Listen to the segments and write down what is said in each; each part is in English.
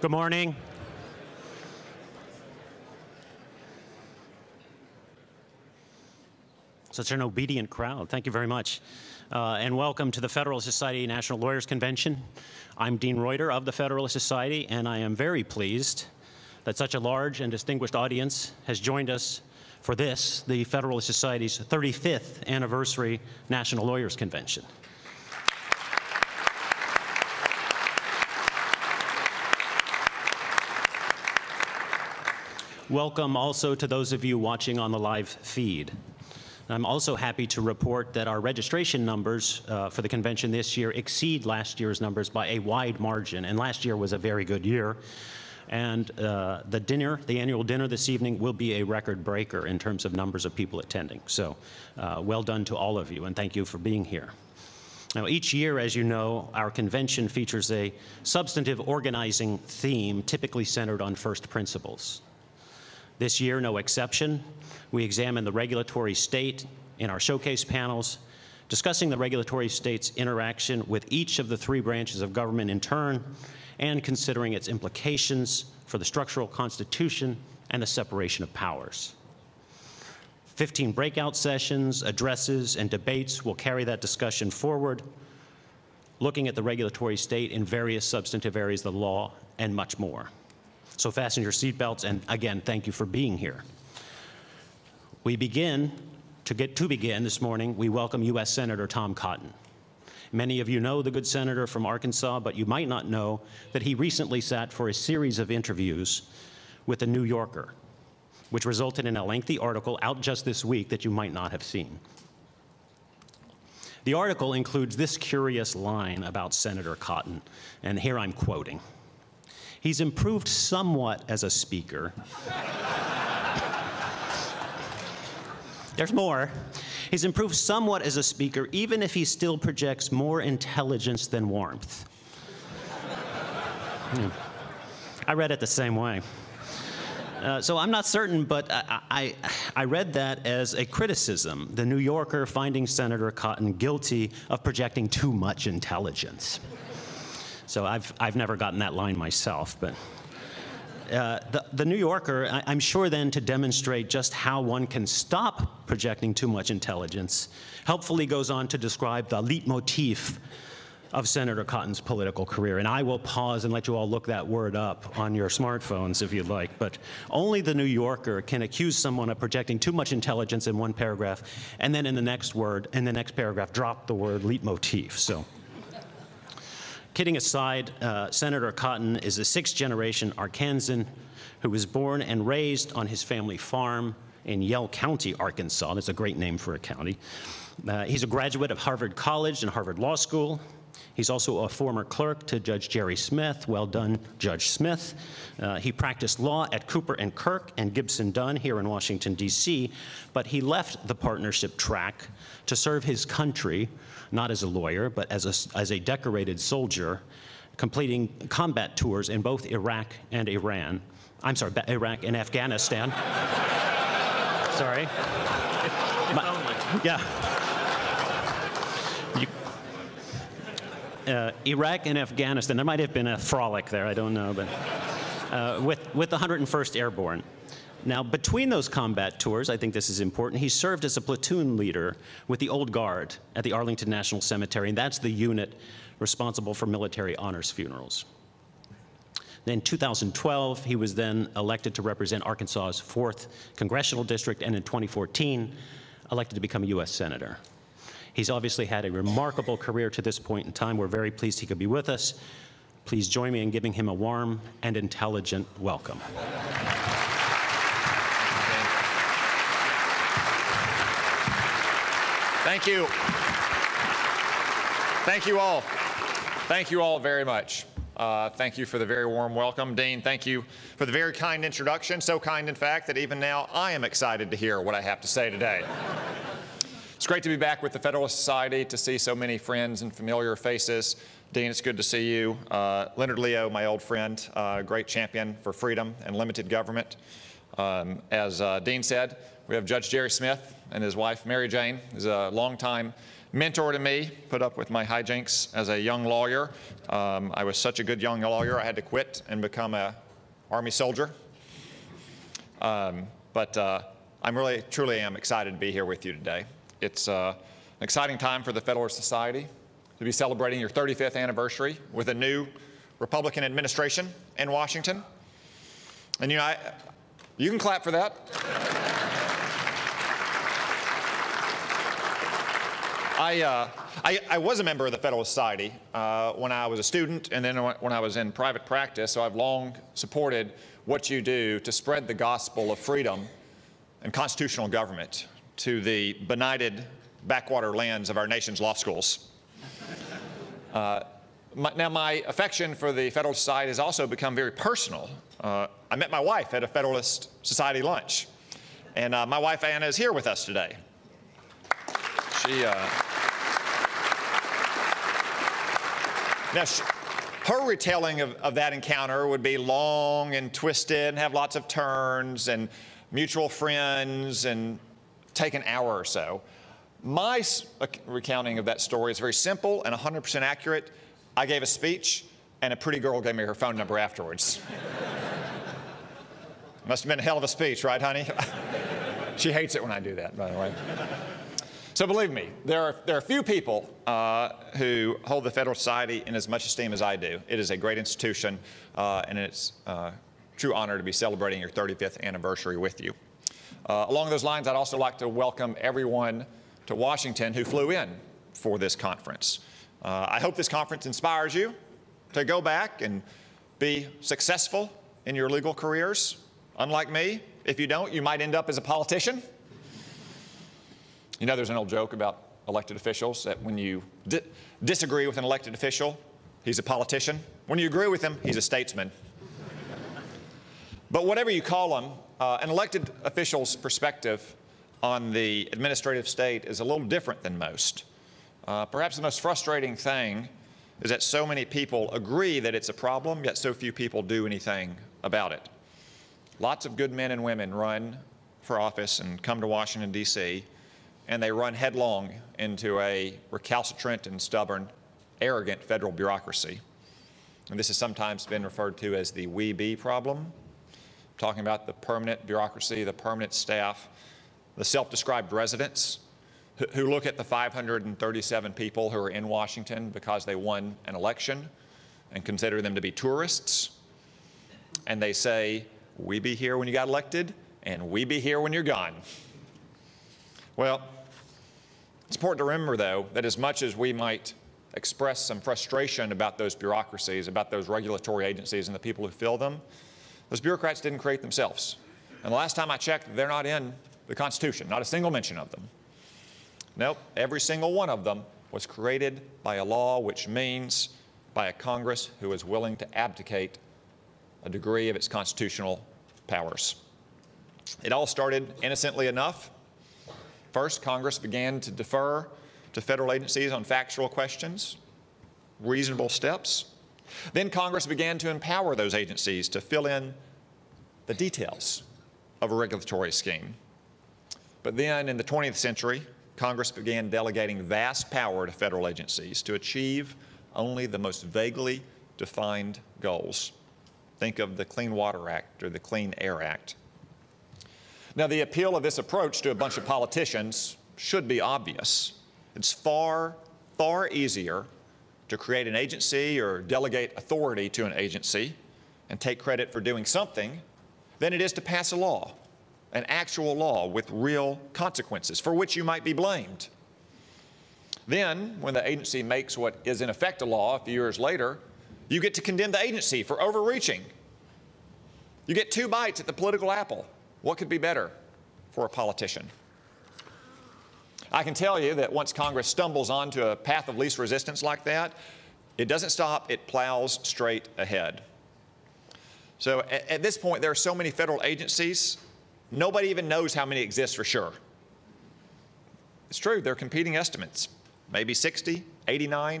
Good morning. Such an obedient crowd. Thank you very much. And welcome to the Federalist Society National Lawyers Convention. I'm Dean Reuter of the Federalist Society, and I am very pleased that such a large and distinguished audience has joined us for this, the Federalist Society's 35th anniversary National Lawyers Convention. Welcome also to those of you watching on the live feed. I'm also happy to report that our registration numbers for the convention this year exceed last year's numbers by a wide margin, and last year was a very good year. And the annual dinner this evening will be a record breaker in terms of numbers of people attending. So well done to all of you, and thank you for being here. Now, each year, as you know, our convention features a substantive organizing theme typically centered on first principles. This year, no exception. We examine the regulatory state in our showcase panels, discussing the regulatory state's interaction with each of the three branches of government in turn, and considering its implications for the structural constitution and the separation of powers. 15 breakout sessions, addresses, and debates will carry that discussion forward, looking at the regulatory state in various substantive areas of the law and much more. So fasten your seatbelts, and again, thank you for being here. We begin, to begin this morning, we welcome U.S. Senator Tom Cotton. Many of you know the good senator from Arkansas, but you might not know that he recently sat for a series of interviews with The New Yorker, which resulted in a lengthy article out just this week that you might not have seen. The article includes this curious line about Senator Cotton, and here I'm quoting. He's improved somewhat as a speaker. There's more. He's improved somewhat as a speaker, even if he still projects more intelligence than warmth. I read it the same way. So I'm not certain, but I read that as a criticism, The New Yorker finding Senator Cotton guilty of projecting too much intelligence. So I've never gotten that line myself, but the New Yorker, I'm sure then to demonstrate just how one can stop projecting too much intelligence, helpfully goes on to describe the leitmotif of Senator Cotton's political career. And I will pause and let you all look that word up on your smartphones if you'd like, but only The New Yorker can accuse someone of projecting too much intelligence in one paragraph, and then in the next word, in the next paragraph, drop the word leitmotif. So. Kidding aside, Senator Cotton is a sixth-generation Arkansan who was born and raised on his family farm in Yell County, Arkansas. That's a great name for a county. He's a graduate of Harvard College and Harvard Law School. He's also a former clerk to Judge Jerry Smith. Well done, Judge Smith. He practiced law at Cooper and Kirk and Gibson Dunn here in Washington, D.C., but he left the partnership track to serve his country, not as a lawyer, but as a decorated soldier, completing combat tours in both Iraq and Iran. I'm sorry, Iraq and Afghanistan. Sorry. If only. Yeah. Iraq and Afghanistan. There might have been a frolic there, I don't know, but with the 101st Airborne. Now, between those combat tours, I think this is important, he served as a platoon leader with the Old Guard at the Arlington National Cemetery, and that's the unit responsible for military honors funerals. In 2012, he was then elected to represent Arkansas's 4th Congressional District, and in 2014, elected to become a U.S. Senator. He's obviously had a remarkable career to this point in time. We're very pleased he could be with us. Please join me in giving him a warm and intelligent welcome. Thank you. Thank you all. Thank you all very much. Thank you for the very warm welcome. Dean, thank you for the very kind introduction, so kind, in fact, that even now I am excited to hear what I have to say today. It's great to be back with the Federalist Society, to see so many friends and familiar faces. Dean, it's good to see you. Leonard Leo, my old friend, great champion for freedom and limited government. As Dean said, we have Judge Jerry Smith and his wife, Mary Jane, who's a longtime mentor to me, put up with my hijinks as a young lawyer. I was such a good young lawyer, I had to quit and become an Army soldier. But I'm really, truly am excited to be here with you today. It's an exciting time for the Federalist Society to be celebrating your 35th anniversary with a new Republican administration in Washington. And you know, you can clap for that. I was a member of the Federalist Society when I was a student and then when I was in private practice, so I've long supported what you do to spread the gospel of freedom and constitutional government to the benighted backwater lands of our nation's law schools. Now my affection for the Federalist Society has also become very personal. I met my wife at a Federalist Society lunch, and my wife Anna is here with us today. Her retelling of that encounter would be long and twisted and have lots of turns and mutual friends and take an hour or so. My recounting of that story is very simple and 100% accurate. I gave a speech, and a pretty girl gave me her phone number afterwards. Must have been a hell of a speech, right, honey? She hates it when I do that, by the way. So believe me, there are few people who hold the Federalist Society in as much esteem as I do. It is a great institution, and it's a true honor to be celebrating your 35th anniversary with you. Along those lines, I'd also like to welcome everyone to Washington who flew in for this conference. I hope this conference inspires you to go back and be successful in your legal careers. Unlike me, if you don't, you might end up as a politician. You know, there's an old joke about elected officials that when you disagree with an elected official, he's a politician. When you agree with him, he's a statesman. But whatever you call him, an elected official's perspective on the administrative state is a little different than most. Perhaps the most frustrating thing is that so many people agree that it's a problem, yet so few people do anything about it. Lots of good men and women run for office and come to Washington, D.C., and they run headlong into a recalcitrant and stubborn, arrogant federal bureaucracy. And this has sometimes been referred to as the "we be" problem. I'm talking about the permanent bureaucracy, the permanent staff, the self-described residents who look at the 537 people who are in Washington because they won an election and consider them to be tourists. And they say, "We be here when you got elected, and we be here when you're gone." Well, it's important to remember, though, that as much as we might express some frustration about those bureaucracies, about those regulatory agencies and the people who fill them, those bureaucrats didn't create themselves. And the last time I checked, they're not in the Constitution, not a single mention of them. Nope, every single one of them was created by a law, which means by a Congress who is willing to abdicate a degree of its constitutional powers. It all started innocently enough. First, Congress began to defer to federal agencies on factual questions, reasonable steps. Then Congress began to empower those agencies to fill in the details of a regulatory scheme. But then in the 20th century, Congress began delegating vast power to federal agencies to achieve only the most vaguely defined goals. Think of the Clean Water Act or the Clean Air Act. Now, the appeal of this approach to a bunch of politicians should be obvious. It's far, far easier to create an agency or delegate authority to an agency and take credit for doing something than it is to pass a law, an actual law with real consequences for which you might be blamed. Then, when the agency makes what is in effect a law a few years later, you get to condemn the agency for overreaching. You get two bites at the political apple. What could be better for a politician? I can tell you that once Congress stumbles onto a path of least resistance like that, it doesn't stop, it plows straight ahead. So at this point, there are so many federal agencies, nobody even knows how many exist for sure. It's true, there are competing estimates, maybe 60, 89,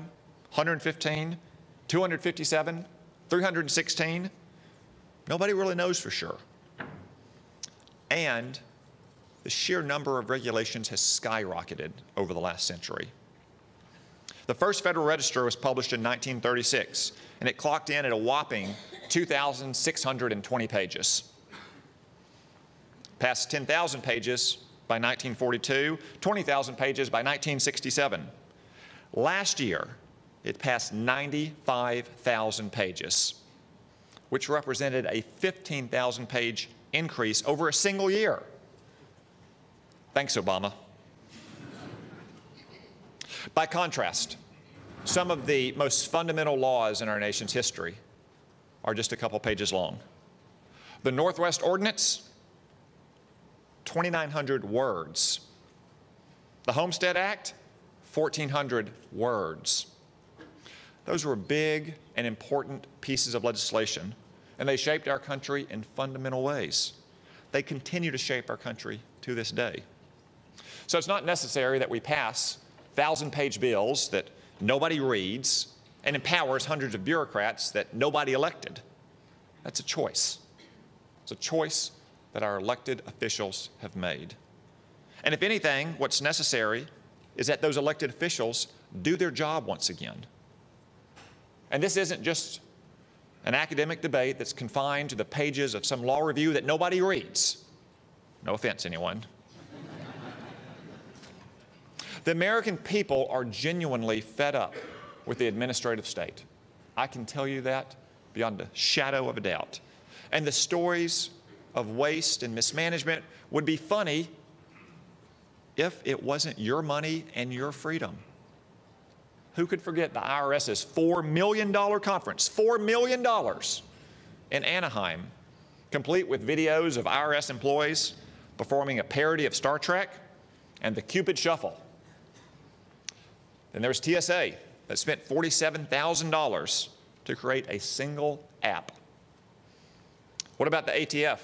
115, 257, 316. Nobody really knows for sure. And the sheer number of regulations has skyrocketed over the last century. The first Federal Register was published in 1936, and it clocked in at a whopping 2,620 pages. Passed 10,000 pages by 1942, 20,000 pages by 1967. Last year, it passed 95,000 pages, which represented a 15,000 page increase over a single year. Thanks, Obama. By contrast, some of the most fundamental laws in our nation's history are just a couple pages long. The Northwest Ordinance, 2,900 words. The Homestead Act, 1,400 words. Those were big and important pieces of legislation, and they shaped our country in fundamental ways. They continue to shape our country to this day. So it's not necessary that we pass 1,000-page bills that nobody reads and empowers hundreds of bureaucrats that nobody elected. That's a choice. It's a choice that our elected officials have made. And if anything, what's necessary is that those elected officials do their job once again. And this isn't just an academic debate that's confined to the pages of some law review that nobody reads. No offense, anyone. The American people are genuinely fed up with the administrative state. I can tell you that beyond a shadow of a doubt. And the stories of waste and mismanagement would be funny if it wasn't your money and your freedom. Who could forget the IRS's $4 million conference, $4 million in Anaheim, complete with videos of IRS employees performing a parody of Star Trek and the Cupid Shuffle. Then there's TSA that spent $47,000 to create a single app. What about the ATF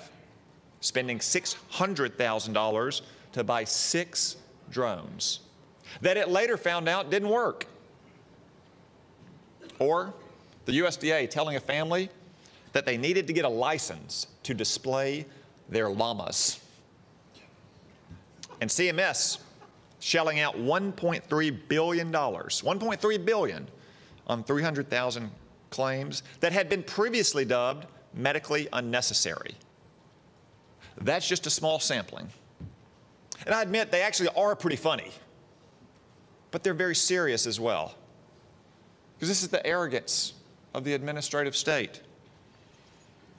spending $600,000 to buy 6 drones that it later found out didn't work? Or the USDA telling a family that they needed to get a license to display their llamas. And CMS shelling out $1.3 billion, $1.3 billion on 300,000 claims that had been previously dubbed medically unnecessary. That's just a small sampling. And I admit they actually are pretty funny, but they're very serious as well. Because this is the arrogance of the administrative state.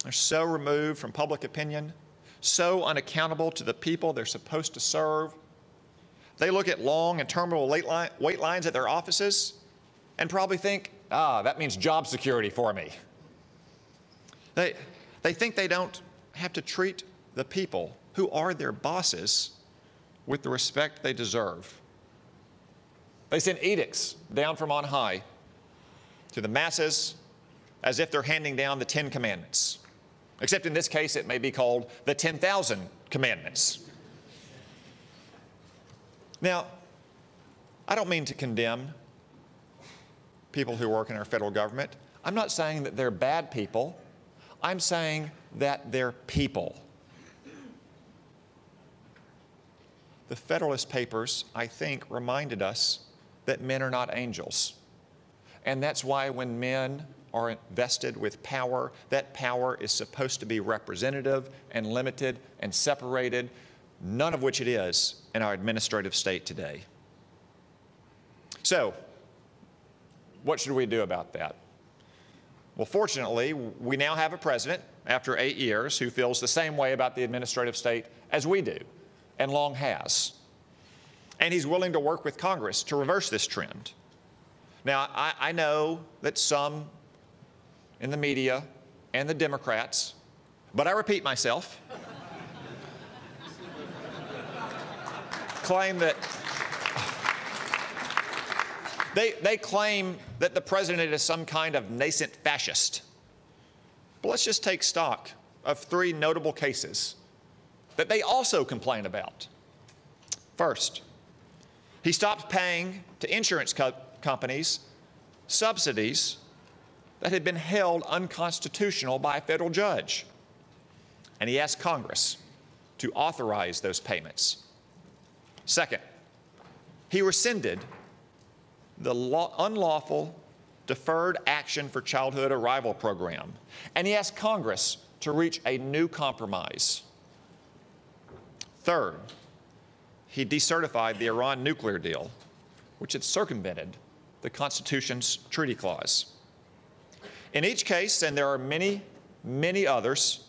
They're so removed from public opinion, so unaccountable to the people they're supposed to serve. They look at long and terminal wait lines at their offices and probably think, ah, that means job security for me. They think they don't have to treat the people who are their bosses with the respect they deserve. They send edicts down from on high to the masses as if they're handing down the 10 commandments. Except in this case, it may be called the 10,000 commandments. Now, I don't mean to condemn people who work in our federal government. I'm not saying that they're bad people. I'm saying that they're people. The Federalist Papers, I think, reminded us that men are not angels. And that's why when men are invested with power, that power is supposed to be representative and limited and separated, none of which it is in our administrative state today. So, what should we do about that? Well, fortunately, we now have a president after 8 years who feels the same way about the administrative state as we do, and long has. And he's willing to work with Congress to reverse this trend. Now, I know that some in the media and the Democrats, but I repeat myself, claim that the president is some kind of nascent fascist. But let's just take stock of 3 notable cases that they also complain about. First, he stopped paying to insurance companies subsidies that had been held unconstitutional by a federal judge. And he asked Congress to authorize those payments. Second, he rescinded the unlawful Deferred Action for Childhood Arrival program, and he asked Congress to reach a new compromise. Third, he decertified the Iran nuclear deal, which had circumvented the Constitution's treaty clause. In each case, and there are many, many others,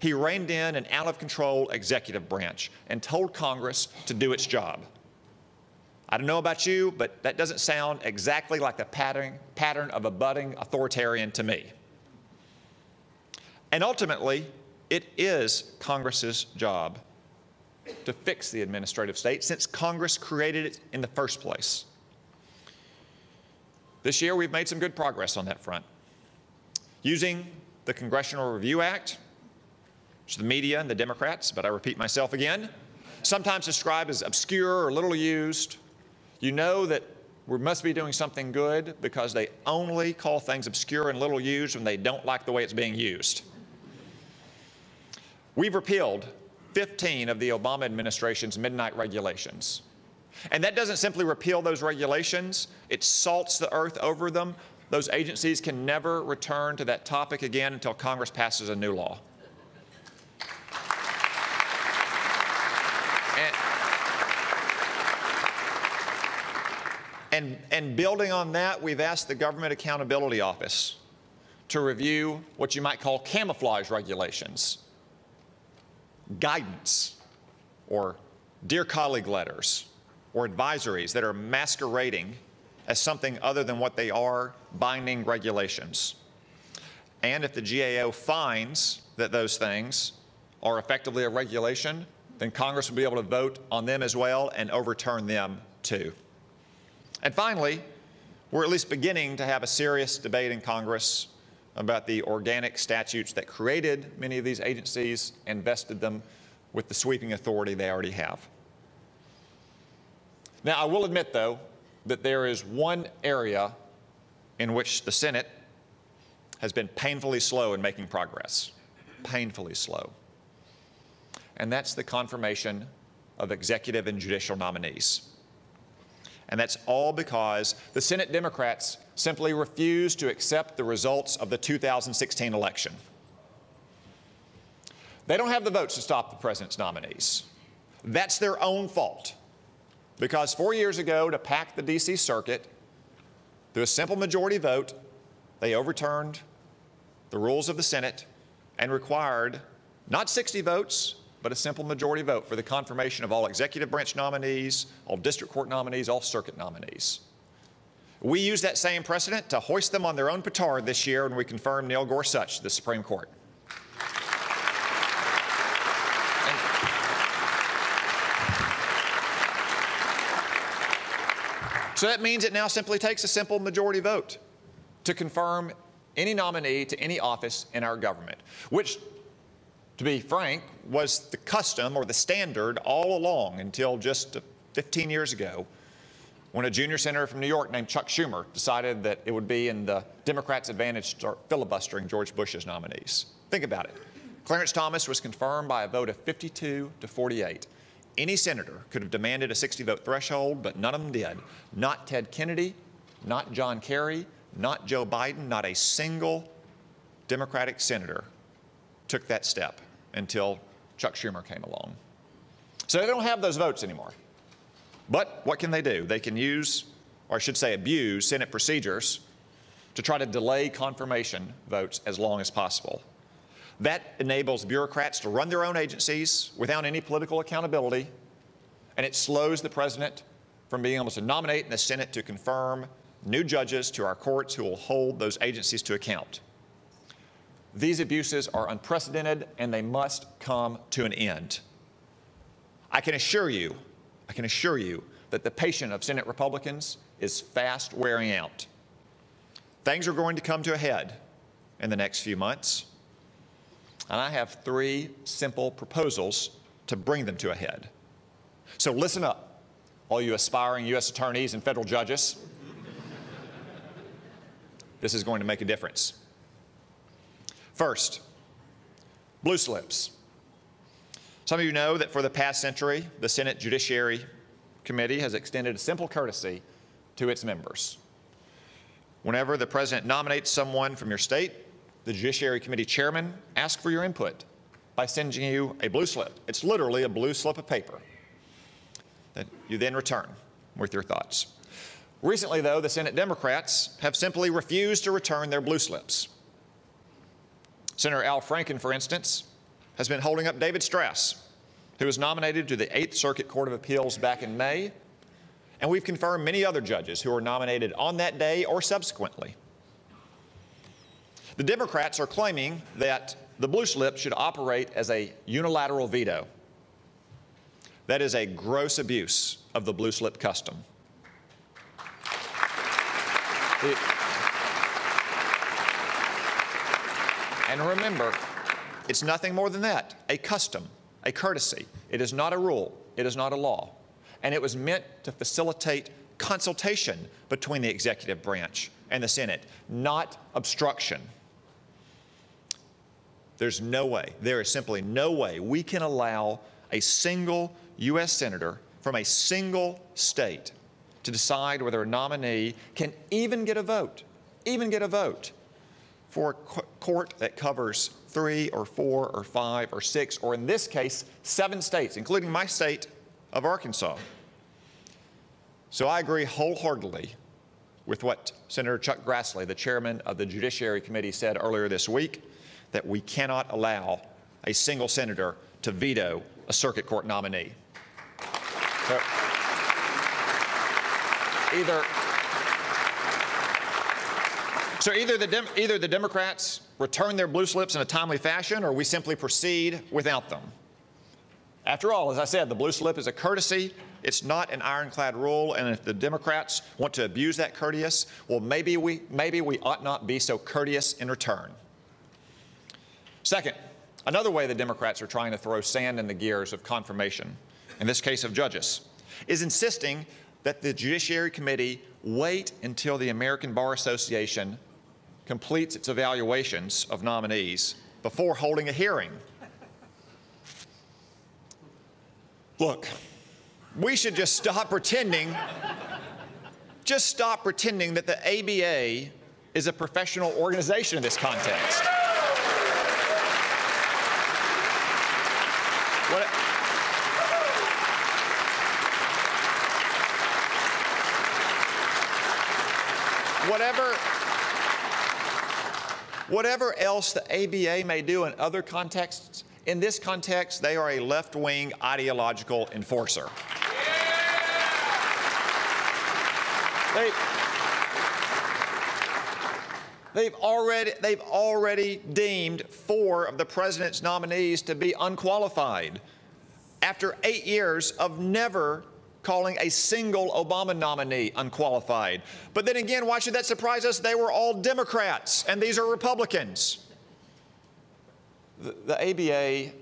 he reined in an out-of-control executive branch and told Congress to do its job. I don't know about you, but that doesn't sound exactly like the pattern of a budding authoritarian to me. And ultimately, it is Congress's job to fix the administrative state, since Congress created it in the first place. This year, we've made some good progress on that front. Using the Congressional Review Act, which the media and the Democrats, but I repeat myself again, sometimes described as obscure or little used, you know that we must be doing something good because they only call things obscure and little used when they don't like the way it's being used. We've repealed 15 of the Obama administration's midnight regulations. And that doesn't simply repeal those regulations, it salts the earth over them. Those agencies can never return to that topic again until Congress passes a new law. And building on that, we've asked the Government Accountability Office to review what you might call camouflage regulations, guidance, or dear colleague letters, or advisories that are masquerading as something other than what they are, binding regulations. And if the GAO finds that those things are effectively a regulation, then Congress will be able to vote on them as well and overturn them too. And finally, we're at least beginning to have a serious debate in Congress about the organic statutes that created many of these agencies and vested them with the sweeping authority they already have. Now, I will admit, though, that there is one area in which the Senate has been painfully slow in making progress, painfully slow, and that's the confirmation of executive and judicial nominees. And that's all because the Senate Democrats simply refused to accept the results of the 2016 election. They don't have the votes to stop the president's nominees. That's their own fault, because 4 years ago, to pack the DC circuit, through a simple majority vote, they overturned the rules of the Senate and required not 60 votes, but a simple majority vote for the confirmation of all executive branch nominees, all district court nominees, all circuit nominees. We used that same precedent to hoist them on their own petard this year when we confirmed Neil Gorsuch to the Supreme Court. So that means it now simply takes a simple majority vote to confirm any nominee to any office in our government, which, to be frank, was the custom or the standard all along until just 15 years ago, when a junior senator from New York named Chuck Schumer decided that it would be in the Democrats' advantage to start filibustering George Bush's nominees. Think about it. Clarence Thomas was confirmed by a vote of 52 to 48. Any senator could have demanded a 60-vote threshold, but none of them did. Not Ted Kennedy, not John Kerry, not Joe Biden, not a single Democratic senator took that step until Chuck Schumer came along. So they don't have those votes anymore. But what can they do? They can use, or I should say abuse, Senate procedures to try to delay confirmation votes as long as possible. That enables bureaucrats to run their own agencies without any political accountability, and it slows the president from being able to nominate and the Senate to confirm new judges to our courts who will hold those agencies to account. These abuses are unprecedented, and they must come to an end. I can assure you that the patience of Senate Republicans is fast wearing out. Things are going to come to a head in the next few months, and I have three simple proposals to bring them to a head. So listen up, all you aspiring U.S. attorneys and federal judges. This is going to make a difference. First, blue slips. Some of you know that for the past century, the Senate Judiciary Committee has extended a simple courtesy to its members. Whenever the president nominates someone from your state, the Judiciary Committee chairman asks for your input by sending you a blue slip. It's literally a blue slip of paper that you then return with your thoughts. Recently, though, the Senate Democrats have simply refused to return their blue slips. Senator Al Franken, for instance, has been holding up David Stras, who was nominated to the Eighth Circuit Court of Appeals back in May, and we've confirmed many other judges who were nominated on that day or subsequently. The Democrats are claiming that the blue slip should operate as a unilateral veto. That is a gross abuse of the blue slip custom. And remember, it's nothing more than that, a custom, a courtesy. It is not a rule, it is not a law. And it was meant to facilitate consultation between the executive branch and the Senate, not obstruction. There's no way, there is simply no way we can allow a single U.S. senator from a single state to decide whether a nominee can even get a vote for a court that covers 3 or 4 or 5 or 6, or in this case, 7 states, including my state of Arkansas. So I agree wholeheartedly with what Senator Chuck Grassley, the chairman of the Judiciary Committee, said earlier this week, that we cannot allow a single senator to veto a circuit court nominee. So, either the Democrats return their blue slips in a timely fashion, or we simply proceed without them. After all, as I said, the blue slip is a courtesy. It's not an ironclad rule, and if the Democrats want to abuse that courteous, well, maybe we ought not be so courteous in return. Second, another way the Democrats are trying to throw sand in the gears of confirmation, in this case of judges, is insisting that the Judiciary Committee wait until the American Bar Association completes its evaluations of nominees before holding a hearing. Look, we should just stop pretending, that the ABA is a professional organization in this context. Whatever else the ABA may do in other contexts, in this context, they are a left-wing ideological enforcer. Yeah. They've already deemed 4 of the president's nominees to be unqualified after 8 years of never calling a single Obama nominee unqualified. But then again, why should that surprise us? They were all Democrats, and these are Republicans. The ABA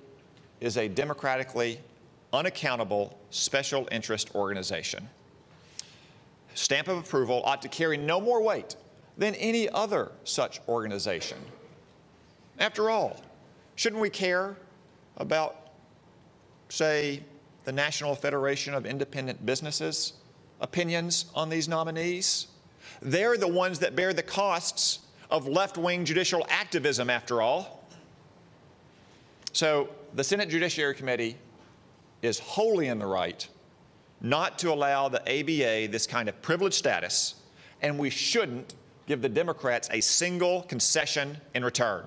is a democratically unaccountable special interest organization. Stamp of approval ought to carry no more weight than any other such organization. After all, shouldn't we care about, say, the National Federation of Independent Businesses' opinions on these nominees? They're the ones that bear the costs of left-wing judicial activism, after all. So the Senate Judiciary Committee is wholly in the right not to allow the ABA this kind of privileged status, and we shouldn't give the Democrats a single concession in return.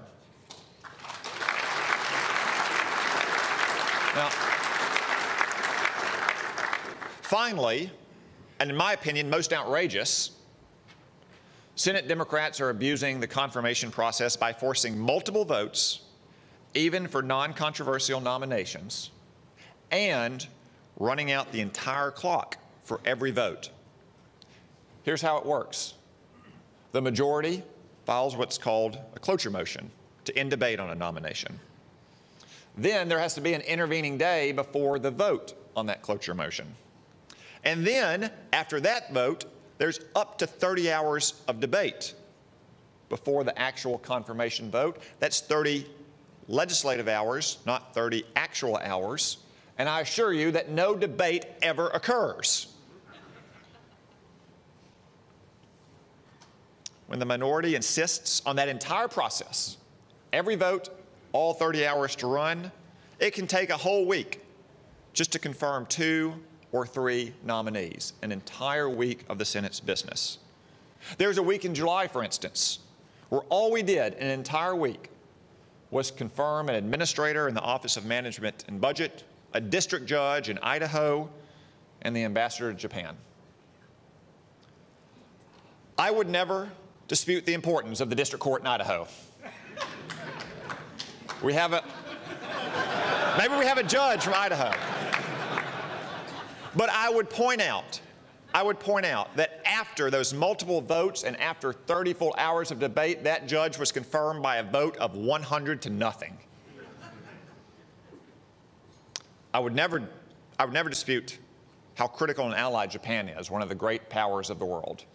Now, finally, and in my opinion, most outrageous, Senate Democrats are abusing the confirmation process by forcing multiple votes even for non-controversial nominations, and running out the entire clock for every vote. Here's how it works. The majority files what's called a cloture motion to end debate on a nomination. Then there has to be an intervening day before the vote on that cloture motion. And then, after that vote, there's up to 30 hours of debate before the actual confirmation vote. That's 30 legislative hours, not 30 actual hours, and I assure you that no debate ever occurs. when the minority insists on that entire process, every vote, all 30 hours to run, it can take a whole week just to confirm 2 or 3 nominees, an entire week of the Senate's business. There was a week in July, for instance, where all we did an entire week was confirm an administrator in the Office of Management and Budget, a district judge in Idaho, and the ambassador to Japan. I would never dispute the importance of the district court in Idaho. Maybe we have a judge from Idaho. But I would point out that after those multiple votes and after 30 full hours of debate, that judge was confirmed by a vote of 100-0. I would never dispute how critical an ally Japan is, one of the great powers of the world.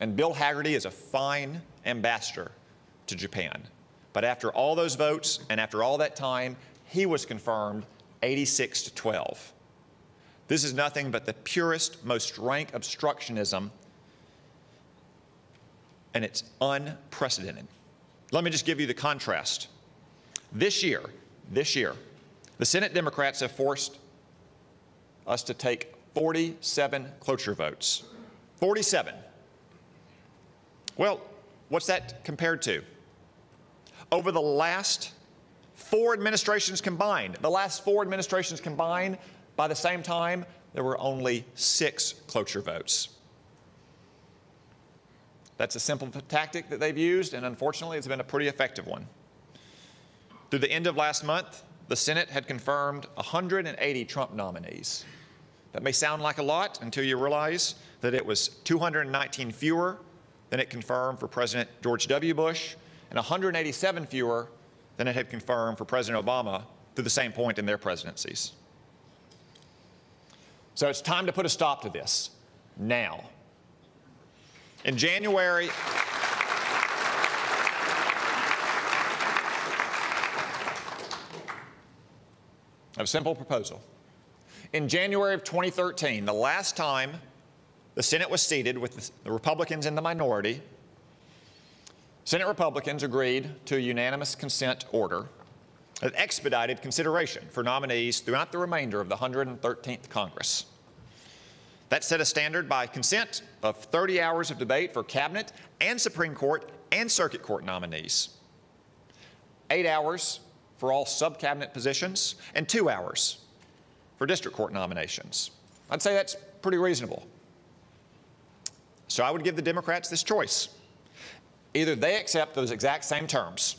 And Bill Haggerty is a fine ambassador to Japan. But after all those votes and after all that time, he was confirmed 86-12. This is nothing but the purest, most rank obstructionism, and it's unprecedented. Let me just give you the contrast. This year, the Senate Democrats have forced us to take 47 cloture votes. 47. Well, what's that compared to? Over the last 4 administrations combined, by the same time, there were only 6 cloture votes. That's a simple tactic that they've used, and unfortunately, it's been a pretty effective one. Through the end of last month, the Senate had confirmed 180 Trump nominees. That may sound like a lot until you realize that it was 219 fewer than it confirmed for President George W. Bush and 187 fewer than it had confirmed for President Obama through the same point in their presidencies. So it's time to put a stop to this now. In January, a simple proposal. In January of 2013, the last time the Senate was seated with the Republicans in the minority, Senate Republicans agreed to a unanimous consent order that expedited consideration for nominees throughout the remainder of the 113th Congress. That set a standard by consent of 30 hours of debate for Cabinet and Supreme Court and Circuit Court nominees, 8 hours for all sub-Cabinet positions, and 2 hours for District Court nominations. I'd say that's pretty reasonable. So I would give the Democrats this choice. Either they accept those exact same terms,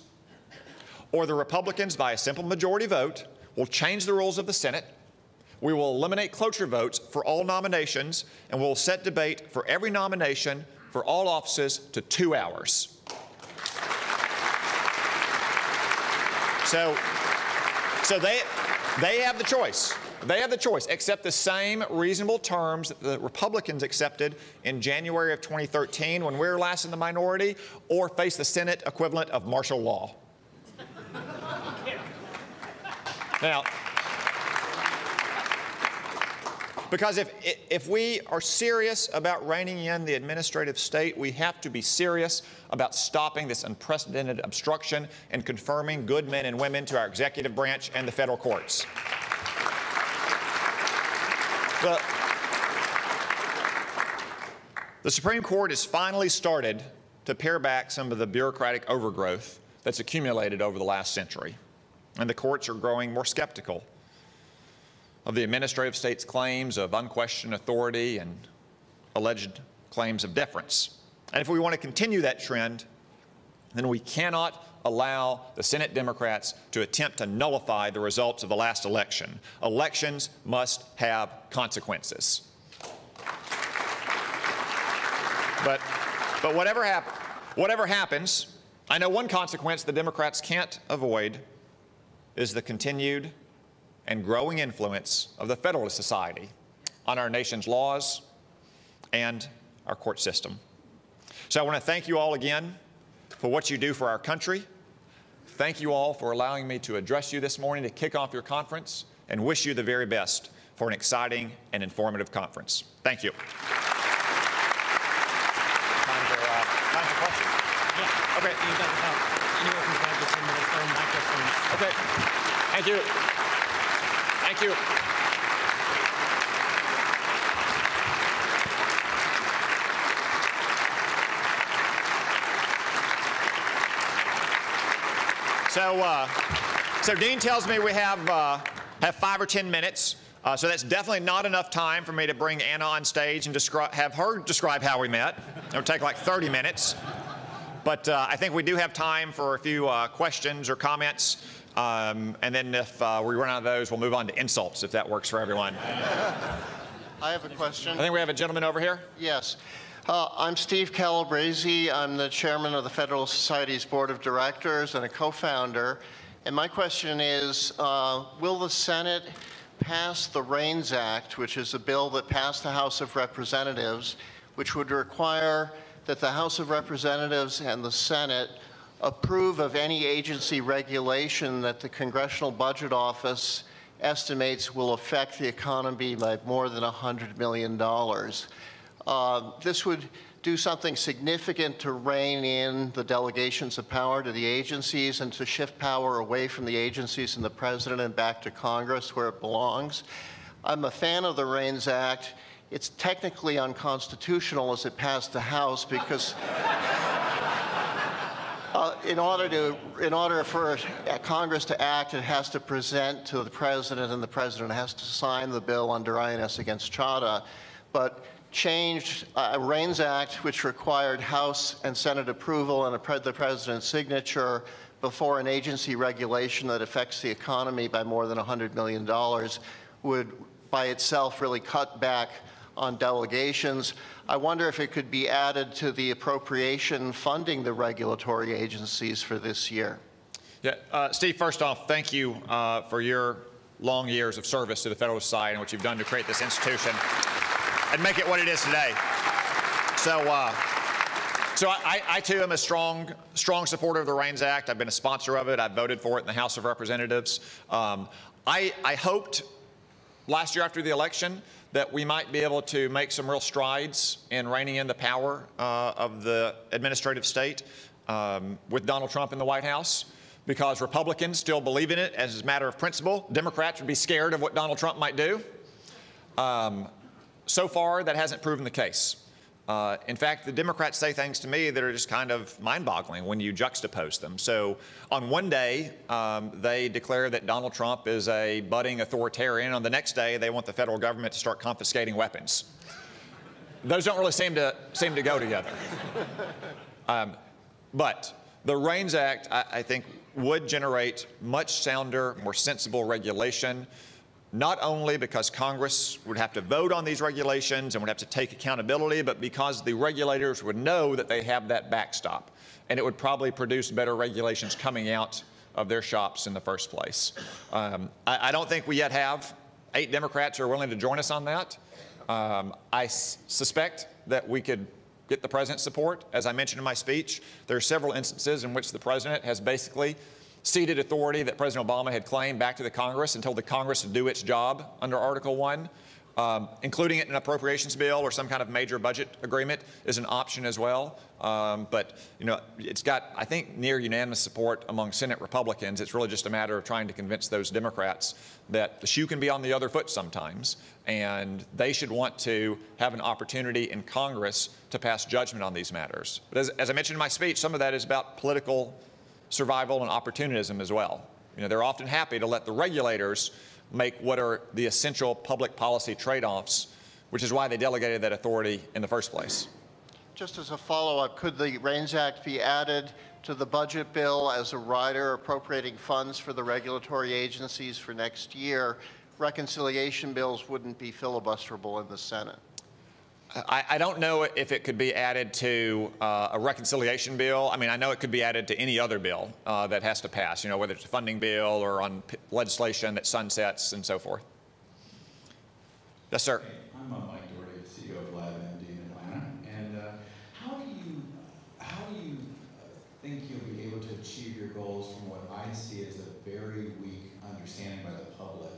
or the Republicans, by a simple majority vote, will change the rules of the Senate. We will eliminate cloture votes for all nominations, and we'll set debate for every nomination for all offices to 2 hours. So they have the choice. They have the choice, accept the same reasonable terms that the Republicans accepted in January of 2013 when we were last in the minority, or face the Senate equivalent of martial law. Now, because if we are serious about reining in the administrative state, we have to be serious about stopping this unprecedented obstruction and confirming good men and women to our executive branch and the federal courts. The Supreme Court has finally started to pare back some of the bureaucratic overgrowth that's accumulated over the last century. And the courts are growing more skeptical of the administrative state's claims of unquestioned authority and alleged claims of deference. And if we want to continue that trend, then we cannot allow the Senate Democrats to attempt to nullify the results of the last election. Elections must have consequences. But whatever happens, I know one consequence the Democrats can't avoid is the continued and growing influence of the Federalist Society on our nation's laws and our court system. So I want to thank you all again for what you do for our country. Thank you all for allowing me to address you this morning to kick off your conference, and wish you the very best for an exciting and informative conference. Thank you. Time for questions. Great. You've got about anywhere from 5 to 10 minutes on microphones. Okay. Thank you. Thank you. So Dean tells me we have 5 or 10 minutes. So that's definitely not enough time for me to bring Anna on stage and have her describe how we met. It'll take like 30 minutes. But I think we do have time for a few questions or comments. And then if we run out of those, we'll move on to insults, if that works for everyone. I have a question. I think we have a gentleman over here. Yes. I'm Steve Calabresi. I'm the chairman of the Federalist Society's board of directors and a co-founder. And my question is, will the Senate pass the REINS Act, which is a bill that passed the House of Representatives, which would require that the House of Representatives and the Senate approve of any agency regulation that the Congressional Budget Office estimates will affect the economy by more than $100 million. This would do something significant to rein in the delegations of power to the agencies and to shift power away from the agencies and the president and back to Congress where it belongs. I'm a fan of the REINS Act. It's technically unconstitutional as it passed the House because in order for Congress to act, it has to present to the president and the president has to sign the bill under INS against Chadha. But changed REINS Act, which required House and Senate approval and the president's signature before an agency regulation that affects the economy by more than $100 million would by itself really cut back on delegations. I wonder if it could be added to the appropriation funding the regulatory agencies for this year. Yeah, Steve, first off, thank you for your long years of service to the Federalist Society and what you've done to create this institution and make it what it is today. So, I too am a strong supporter of the REINS Act. I've been a sponsor of it. I voted for it in the House of Representatives. I hoped last year after the election that we might be able to make some real strides in reining in the power of the administrative state with Donald Trump in the White House, because Republicans still believe in it as a matter of principle. Democrats would be scared of what Donald Trump might do. So far, that hasn't proven the case. In fact, the Democrats say things to me that are just kind of mind-boggling when you juxtapose them. So on one day, they declare that Donald Trump is a budding authoritarian. On the next day, they want the federal government to start confiscating weapons. Those don't really seem to go together. But the REINS Act, I think, would generate much sounder, more sensible regulation. Not only because Congress would have to vote on these regulations and would have to take accountability, but because the regulators would know that they have that backstop. And it would probably produce better regulations coming out of their shops in the first place. I don't think we yet have. 8 Democrats are willing to join us on that. I suspect that we could get the president's support. As I mentioned in my speech, there are several instances in which the president has basically ceded authority that President Obama had claimed back to the Congress and told the Congress to do its job under Article 1. Including it in an appropriations bill or some kind of major budget agreement is an option as well. But you know, it's got, I think, near unanimous support among Senate Republicans. It's really just a matter of trying to convince those Democrats that the shoe can be on the other foot sometimes, and they should want to have an opportunity in Congress to pass judgment on these matters. But as I mentioned in my speech, some of that is about political survival and opportunism as well. You know, they're often happy to let the regulators make what are the essential public policy trade-offs, which is why they delegated that authority in the first place. Just as a follow-up, could the REINS Act be added to the budget bill as a rider appropriating funds for the regulatory agencies for next year? Reconciliation bills wouldn't be filibusterable in the Senate. I don't know if it could be added to a reconciliation bill. I mean, I know it could be added to any other bill that has to pass, you know, whether it's a funding bill or on legislation that sunsets and so forth. Yes, sir. Hey, I'm Mike Doherty, CEO of LabMD in Atlanta. And how do you think you'll be able to achieve your goals from what I see as a very weak understanding by the public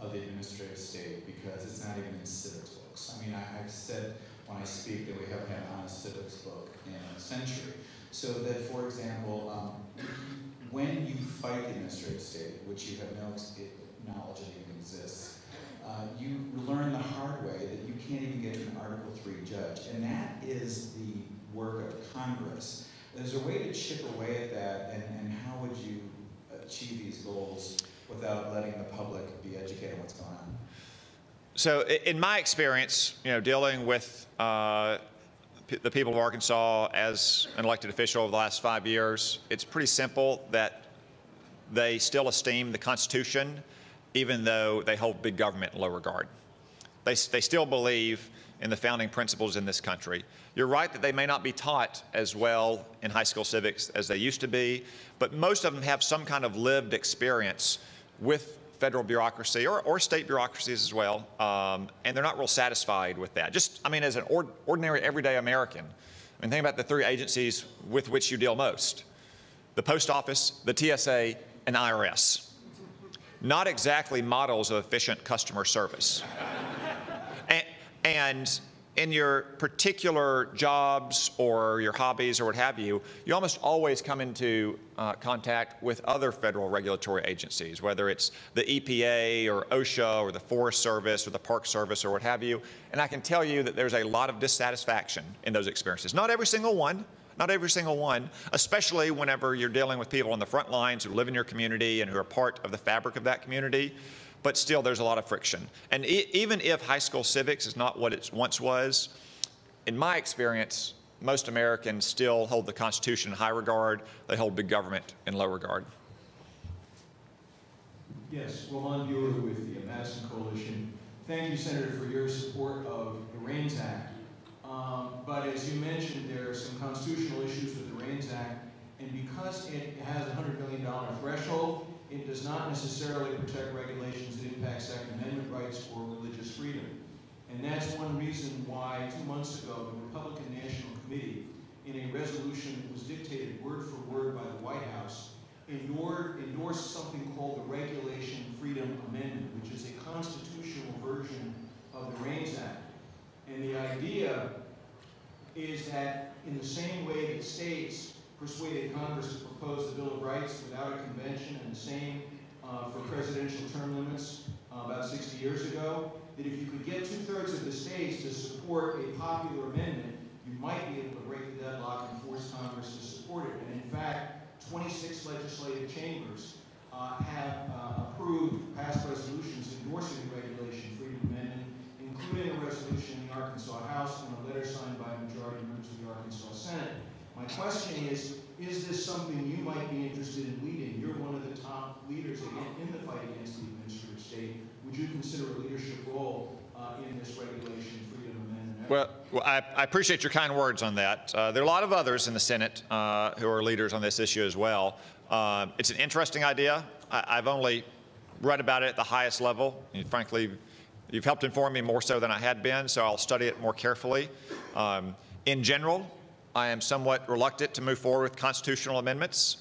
of the administrative state, because it's not even in civics books? I mean, I've said when I speak that we haven't had an honest civics book in a century. So that, for example, when you fight the administrative state, which you have no knowledge of even exists, you learn the hard way that you can't even get an Article III judge. And that is the work of Congress. There's a way to chip away at that, and how would you achieve these goals without letting the public be educated on what's going on? So in my experience, you know, dealing with the people of Arkansas as an elected official over the last 5 years, it's pretty simple that they still esteem the Constitution, even though they hold big government in low regard. They still believe in the founding principles in this country. You're right that they may not be taught as well in high school civics as they used to be, but most of them have some kind of lived experience with federal bureaucracy or state bureaucracies as well, and they're not real satisfied with that. Just, I mean, as an ordinary everyday American, I mean, think about the three agencies with which you deal most: the Post Office, the TSA, and IRS. Not exactly models of efficient customer service. And in your particular jobs or your hobbies or what have you, you almost always come into contact with other federal regulatory agencies, whether it's the EPA or OSHA or the Forest Service or the Park Service or what have you. And I can tell you that there's a lot of dissatisfaction in those experiences. Not every single one. Not every single one, especially whenever you're dealing with people on the front lines who live in your community and who are part of the fabric of that community. But still, there's a lot of friction. And even if high school civics is not what it once was, in my experience, most Americans still hold the Constitution in high regard. They hold big government in low regard. Yes, Lamont Buehler with the Madison Coalition. Thank you, Senator, for your support of the REINS Act. But as you mentioned, there are some constitutional issues with the REINS Act, and because it has a $100 million threshold, it does not necessarily protect regulations that impact Second Amendment rights or religious freedom. And that's one reason why 2 months ago, the Republican National Committee, in a resolution that was dictated word for word by the White House, endorsed something called the Regulation Freedom Amendment, which is a constitutional version of the REINS Act. And the idea is that in the same way that states persuaded Congress to propose the Bill of Rights without a convention, and the same for presidential term limits about 60 years ago, that if you could get two-thirds of the states to support a popular amendment, you might be able to break the deadlock and force Congress to support it. And in fact, 26 legislative chambers have approved past resolutions endorsing the Regulation Freedom Amendment, including a resolution in the Arkansas House and a letter signed by a majority members of the Arkansas Senate. My question is this something you might be interested in leading? You're one of the top leaders in the fight against the administrative state. Would you consider a leadership role in this Regulation Freedom Amendment? Well, I appreciate your kind words on that. There are a lot of others in the Senate who are leaders on this issue as well. It's an interesting idea. I've only read about it at the highest level, and frankly, you've helped inform me more so than I had been, so I'll study it more carefully. In general, I am somewhat reluctant to move forward with constitutional amendments.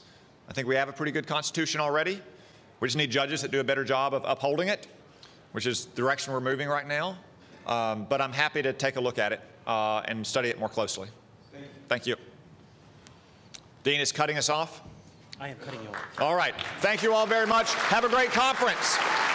I think we have a pretty good Constitution already. We just need judges that do a better job of upholding it, which is the direction we're moving right now. But I'm happy to take a look at it and study it more closely. Thank you. Dean is cutting us off. I am cutting you off. All right. Thank you all very much. Have a great conference.